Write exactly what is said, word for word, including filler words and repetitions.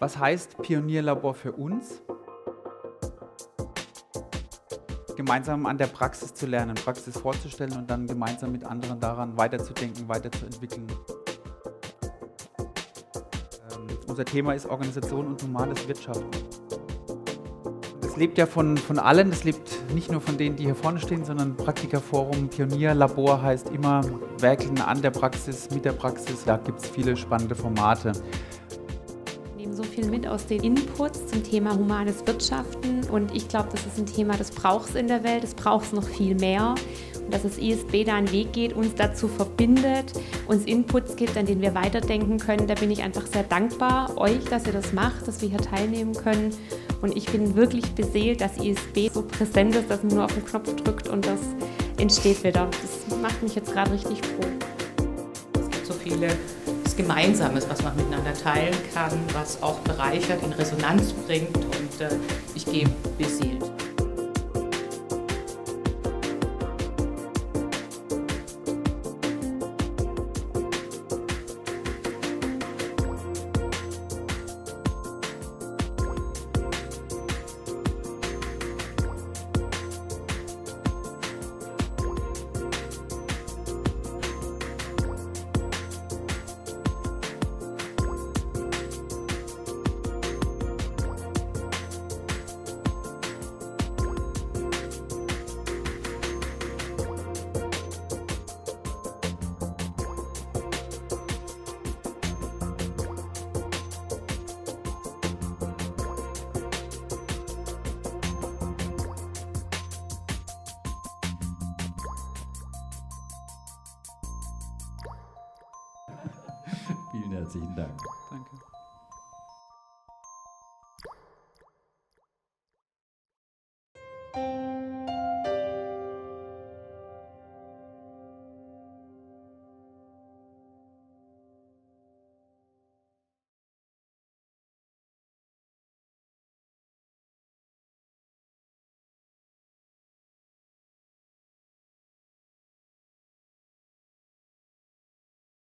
Was heißt PionierLabor für uns? Gemeinsam an der Praxis zu lernen, Praxis vorzustellen und dann gemeinsam mit anderen daran weiterzudenken, weiterzuentwickeln. Ähm, unser Thema ist Organisation und humanes Wirtschaften. Es lebt ja von, von allen, es lebt nicht nur von denen, die hier vorne stehen, sondern Praktikerforum, Pionierlabor heißt immer werkeln an der Praxis, mit der Praxis. Da gibt es viele spannende Formate. So viel mit aus den Inputs zum Thema humanes Wirtschaften und ich glaube, das ist ein Thema, das braucht es in der Welt, das braucht es noch viel mehr und dass das I S B da einen Weg geht, uns dazu verbindet, uns Inputs gibt, an denen wir weiterdenken können. Da bin ich einfach sehr dankbar euch, dass ihr das macht, dass wir hier teilnehmen können und ich bin wirklich beseelt, dass I S B so präsent ist, dass man nur auf den Knopf drückt und das entsteht wieder. Das macht mich jetzt gerade richtig froh. Es gibt so viele Gemeinsames, was man miteinander teilen kann, was auch bereichert, in Resonanz bringt und äh, ich gehe beseelt. Vielen herzlichen Dank. Danke.